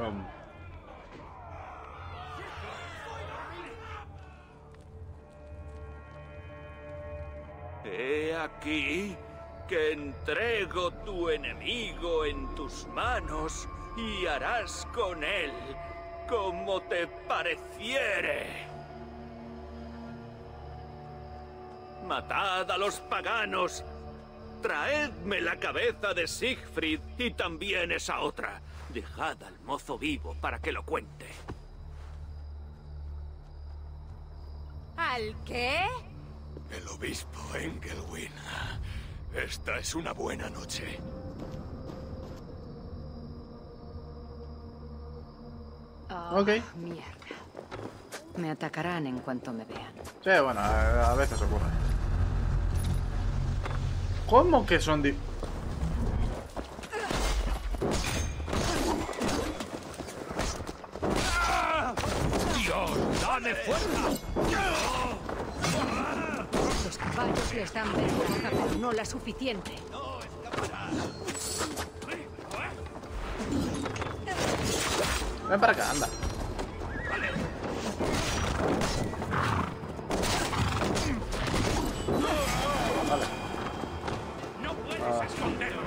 Komm. He aquí que entrego tu enemigo en tus manos y harás con él como te pareciere. Matad a los paganos. Traedme la cabeza de Siegfried y también esa otra. Dejad al mozo vivo para que lo cuente. ¿Al qué? El obispo Engelwin. Esta es una buena noche. Oh, ok. Mierda. Me atacarán en cuanto me vean. Sí, bueno, a veces ocurre. ¿Cómo que son di...? ¡Dios, dale fuerza! Los caballos les dan ventaja, pero no la suficiente. No escaparás. Ven para acá, anda. Vale. Vale. No puedes esconderte.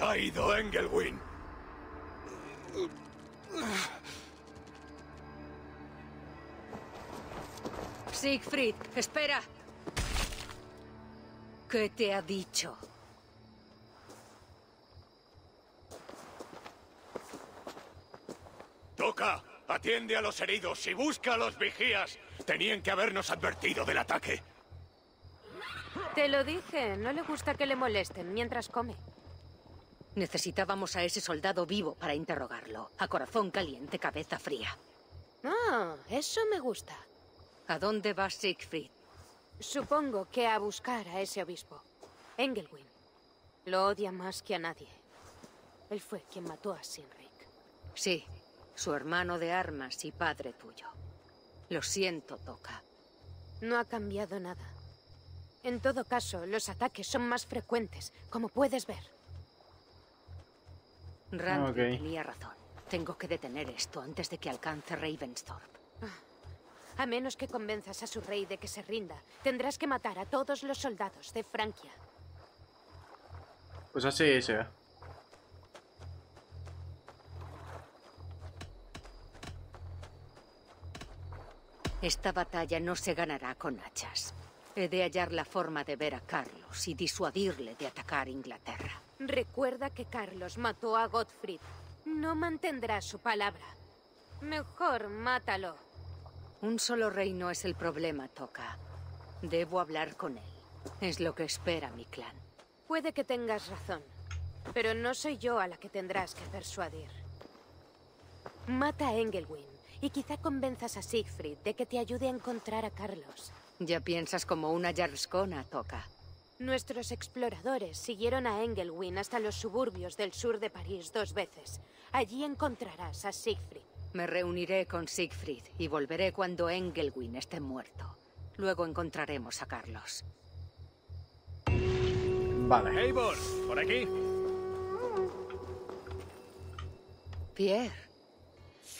¿Ha ido Engelwin? Siegfried, espera. ¿Qué te ha dicho? Toca, atiende a los heridos y busca a los vigías. Tenían que habernos advertido del ataque. Te lo dije, no le gusta que le molesten mientras come. Necesitábamos a ese soldado vivo para interrogarlo. A corazón caliente, cabeza fría. Ah, eso me gusta. ¿A dónde va Siegfried? Supongo que a buscar a ese obispo. Engelwin. Lo odia más que a nadie. Él fue quien mató a Sinric. Sí, su hermano de armas y padre tuyo. Lo siento, Toca. No ha cambiado nada. En todo caso, los ataques son más frecuentes, como puedes ver. Randy tenía razón. Tengo que detener esto antes de que alcance Ravensthorpe. A menos que convenzas a su rey de que se rinda, tendrás que matar a todos los soldados de Francia. Pues así sea. Esta batalla no se ganará con hachas. He de hallar la forma de ver a Carlos y disuadirle de atacar Inglaterra. Recuerda que Carlos mató a Gottfried. No mantendrá su palabra. Mejor mátalo. Un solo rey no es el problema, Toca. Debo hablar con él. Es lo que espera mi clan. Puede que tengas razón, pero no soy yo a la que tendrás que persuadir. Mata a Engelwin y quizá convenzas a Siegfried de que te ayude a encontrar a Carlos. Ya piensas como una Yarscona, Toca. Nuestros exploradores siguieron a Engelwin hasta los suburbios del sur de París 2 veces. Allí encontrarás a Siegfried. Me reuniré con Siegfried y volveré cuando Engelwin esté muerto. Luego encontraremos a Carlos. Vale. Eivor, por aquí. Pierre,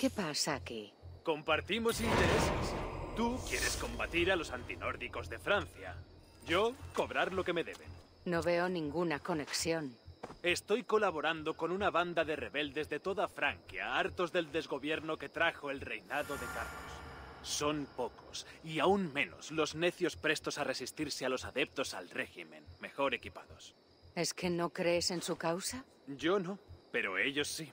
¿qué pasa aquí? Compartimos intereses. Tú quieres combatir a los antinórdicos de Francia. Yo, cobrar lo que me deben. No veo ninguna conexión. Estoy colaborando con una banda de rebeldes de toda Francia, hartos del desgobierno que trajo el reinado de Carlos. Son pocos, y aún menos, los necios prestos a resistirse a los adeptos al régimen, mejor equipados. ¿Es que no crees en su causa? Yo no, pero ellos sí.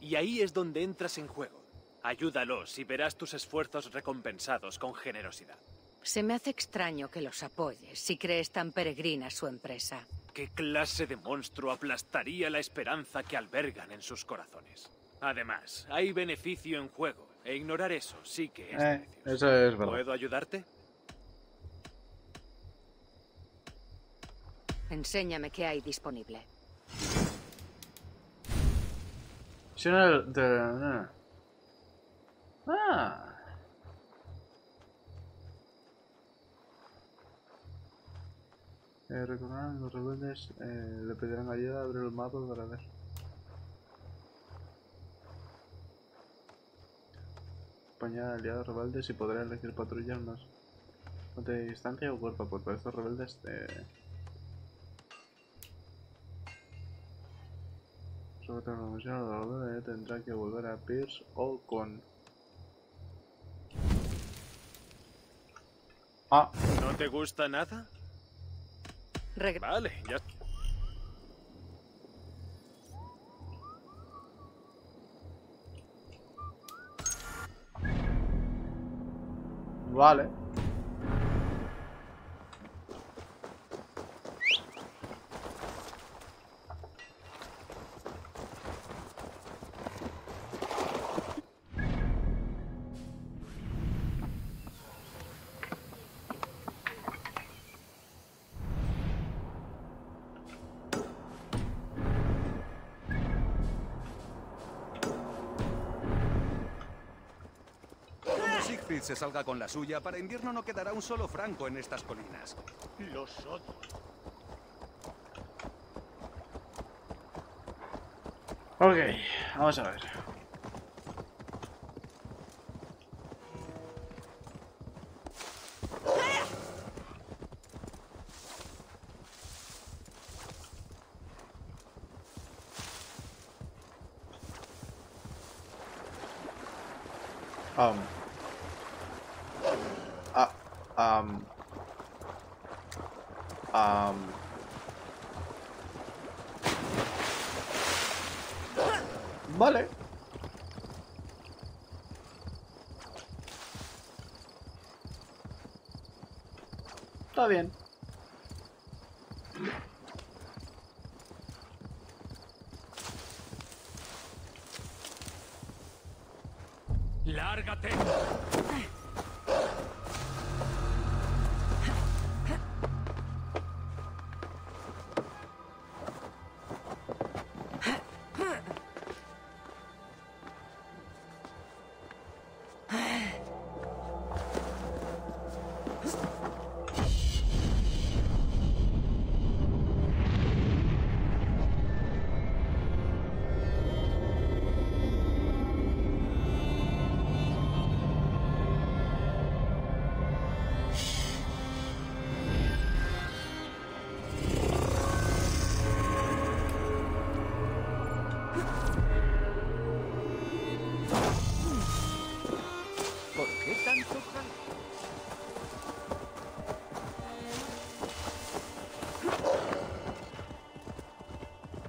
Y ahí es donde entras en juego. Ayúdalos y verás tus esfuerzos recompensados con generosidad. Se me hace extraño que los apoyes si crees tan peregrina su empresa. ¿Qué clase de monstruo aplastaría la esperanza que albergan en sus corazones? Además, hay beneficio en juego, e ignorar eso sí que es beneficioso. Eso es verdad. ¿Puedo ayudarte? Enséñame qué hay disponible. Recordarán los rebeldes, le pedirán ayuda, abre los mapas para ver. Acompañar aliados rebeldes y podrá elegir patrullas más de distancia o cuerpo a cuerpo. Estos rebeldes sobre todo la misión de la orden tendrá que volver a Pierce o con... Ah. ¿No te gusta nada? Vale, ya. Vale. Se salga con la suya, para invierno no quedará un solo franco en estas colinas. Los odio. Ok, vamos a ver. Vale. Está bien. Lárgate.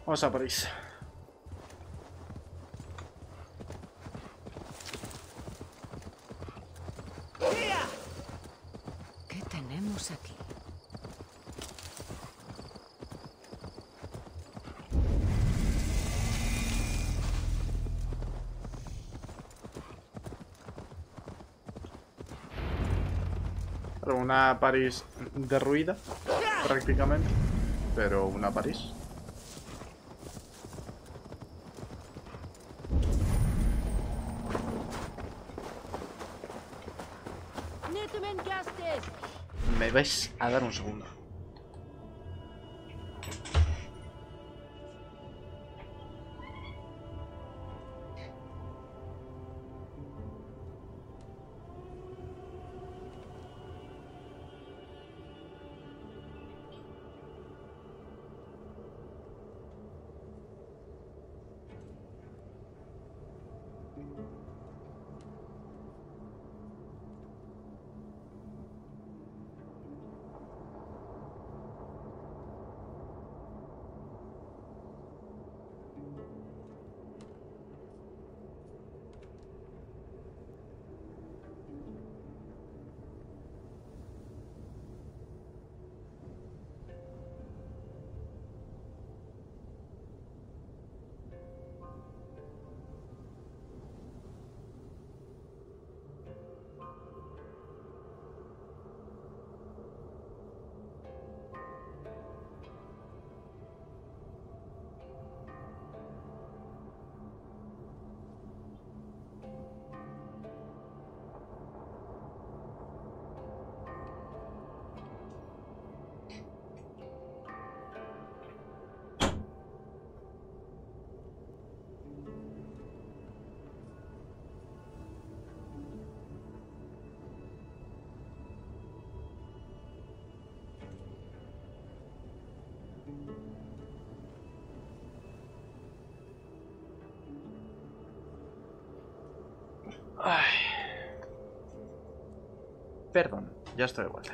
Vamos a París. ¿Qué tenemos aquí? Pero una París derruida, prácticamente. Pero una París. Me vais a dar un segundo. Perdón, ya estoy de vuelta.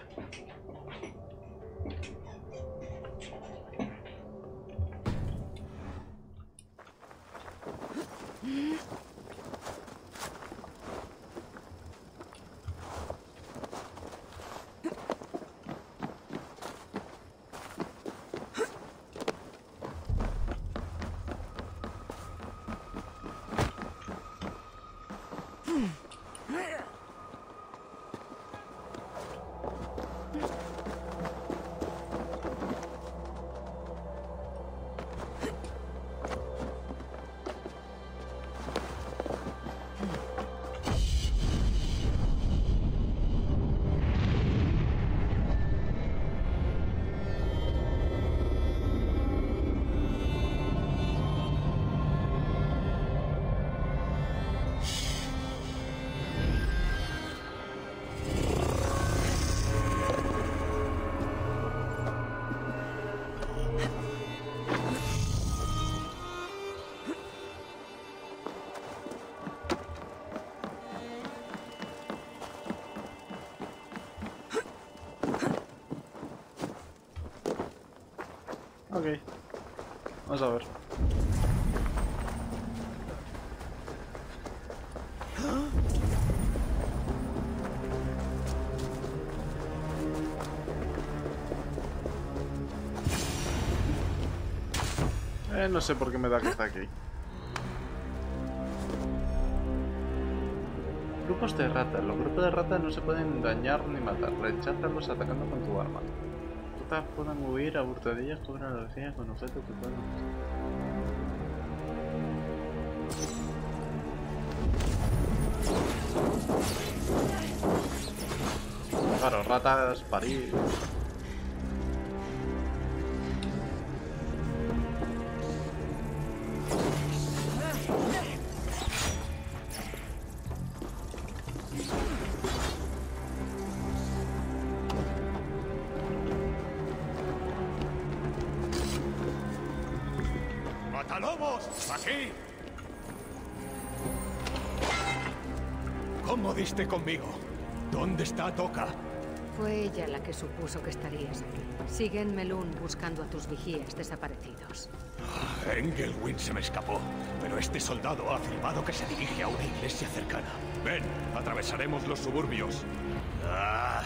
Ok, vamos a ver. No sé por qué me da que está aquí. Grupos de ratas. Los grupos de ratas no se pueden dañar ni matar. Recházalos atacando con tu arma. Puedan huir a hurtadillas, cobran a la vecina con objetos que puedan. Claro, ratas, París. ¡Matalobos! ¡Aquí! ¿Cómo diste conmigo? ¿Dónde está Toca? Fue ella la que supuso que estarías aquí. Sigue en Melun buscando a tus vigías desaparecidos. Engelwin se me escapó, pero este soldado ha afirmado que se dirige a una iglesia cercana. Ven, atravesaremos los suburbios. ¡Ah!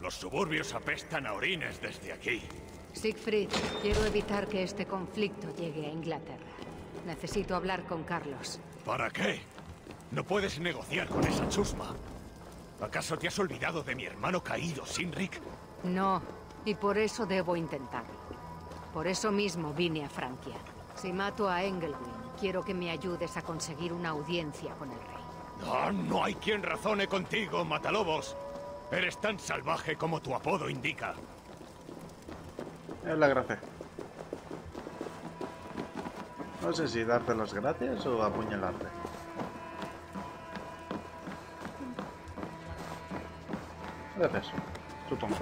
Los suburbios apestan a orines desde aquí. Siegfried, quiero evitar que este conflicto llegue a Inglaterra. Necesito hablar con Carlos. ¿Para qué? No puedes negociar con esa chusma. ¿Acaso te has olvidado de mi hermano caído, Sinric? No, y por eso debo intentarlo. Por eso mismo vine a Francia. Si mato a Engelwin, quiero que me ayudes a conseguir una audiencia con el rey. No, no hay quien razone contigo, Matalobos. Eres tan salvaje como tu apodo indica. Es la gracia. No sé si darte las gracias o apuñalarte. Gracias, supongo.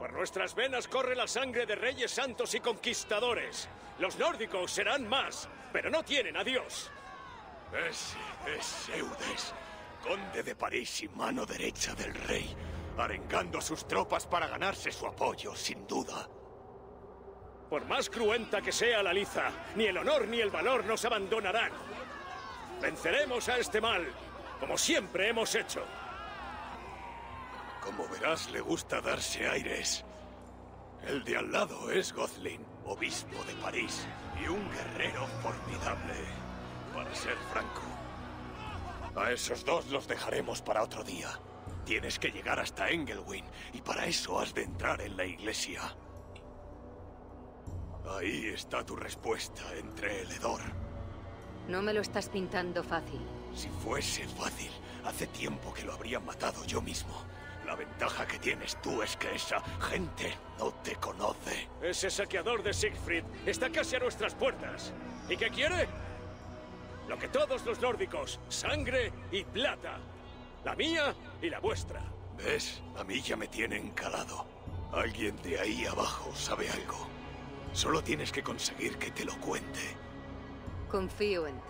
Por nuestras venas corre la sangre de reyes santos y conquistadores. Los nórdicos serán más, pero no tienen a Dios. Ese es Eudes, conde de París y mano derecha del rey, arengando a sus tropas para ganarse su apoyo, sin duda. Por más cruenta que sea la liza, ni el honor ni el valor nos abandonarán. Venceremos a este mal, como siempre hemos hecho. Como verás, le gusta darse aires. El de al lado es Gozlin, obispo de París, y un guerrero formidable. Para ser franco, a esos dos los dejaremos para otro día. Tienes que llegar hasta Engelwin, y para eso has de entrar en la iglesia. Ahí está tu respuesta, entreledor. No me lo estás pintando fácil. Si fuese fácil, hace tiempo que lo habría matado yo mismo. La ventaja que tienes tú es que esa gente no te conoce. Ese saqueador de Siegfried está casi a nuestras puertas. ¿Y qué quiere? Lo que todos los nórdicos, sangre y plata. La mía y la vuestra. ¿Ves? A mí ya me tienen calado. Alguien de ahí abajo sabe algo. Solo tienes que conseguir que te lo cuente. Confío en ti.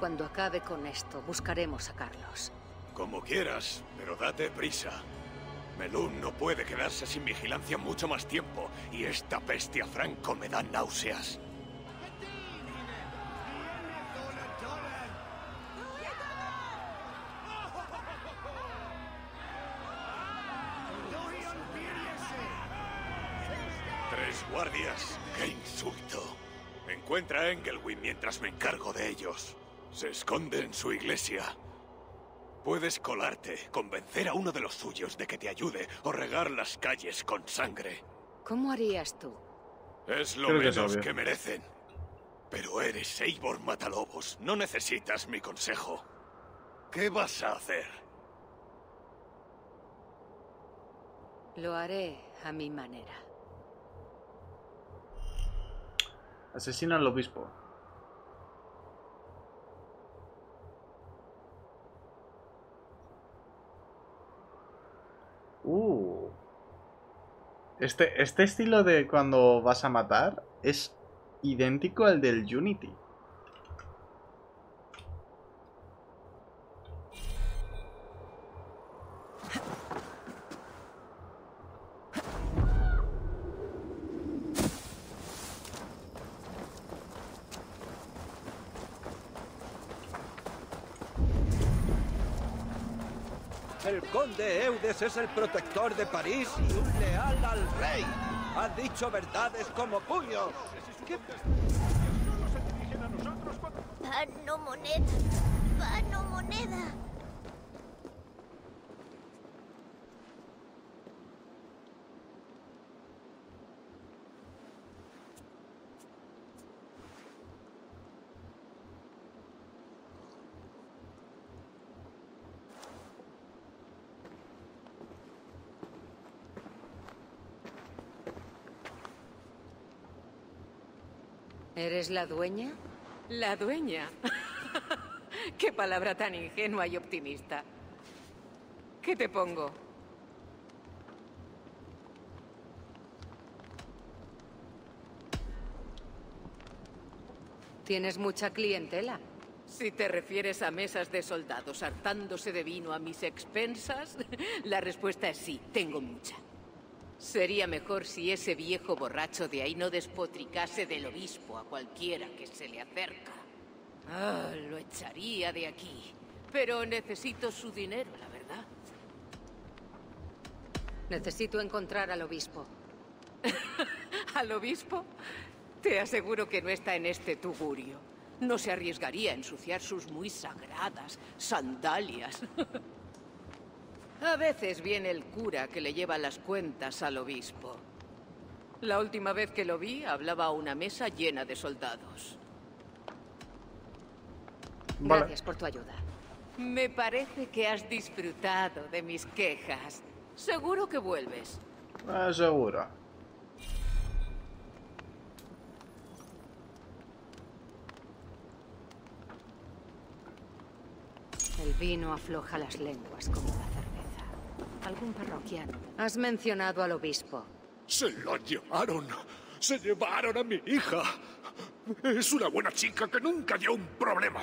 Cuando acabe con esto, buscaremos a Carlos. Como quieras, pero date prisa. Melun no puede quedarse sin vigilancia mucho más tiempo, y esta bestia Franco me da náuseas. Tres guardias, qué insulto. Encuentra a Engelwin mientras me encargo de ellos. Se esconde en su iglesia. Puedes colarte, convencer a uno de los suyos de que te ayude o regar las calles con sangre. ¿Cómo harías tú? Es lo menos que merecen. Pero eres Eivor Matalobos, no necesitas mi consejo. ¿Qué vas a hacer? Lo haré a mi manera. Asesina al obispo. Este estilo de cuando vas a matar es idéntico al del Unity. El conde Eudes es el protector de París y un leal al rey. Ha dicho verdades como puños. ¿Qué? Pano moneda. Pano moneda. ¿Eres la dueña? ¿La dueña? ¡Qué palabra tan ingenua y optimista! ¿Qué te pongo? Tienes mucha clientela. Si te refieres a mesas de soldados hartándose de vino a mis expensas, la respuesta es sí, tengo mucha. Sería mejor si ese viejo borracho de ahí no despotricase del obispo a cualquiera que se le acerca. Ah, lo echaría de aquí. Pero necesito su dinero, la verdad. Necesito encontrar al obispo. ¿Al obispo? Te aseguro que no está en este tugurio. No se arriesgaría a ensuciar sus muy sagradas sandalias. A veces viene el cura que le lleva las cuentas al obispo. La última vez que lo vi, hablaba a una mesa llena de soldados. Vale. Gracias por tu ayuda. Me parece que has disfrutado de mis quejas. Seguro que vuelves. Seguro. El vino afloja las lenguas como la cerveza. Algún parroquiano. Has mencionado al obispo. Se la llevaron. Se llevaron a mi hija. Es una buena chica que nunca dio un problema.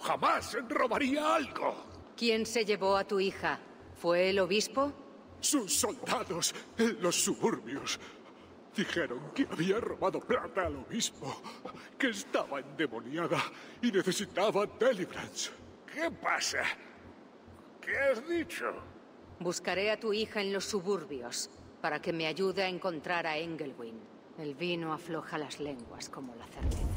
Jamás robaría algo. ¿Quién se llevó a tu hija? ¿Fue el obispo? Sus soldados en los suburbios. Dijeron que había robado plata al obispo, que estaba endemoniada y necesitaba deliverance. ¿Qué pasa? ¿Qué has dicho? Buscaré a tu hija en los suburbios, para que me ayude a encontrar a Engelwin. El vino afloja las lenguas como la cerveza.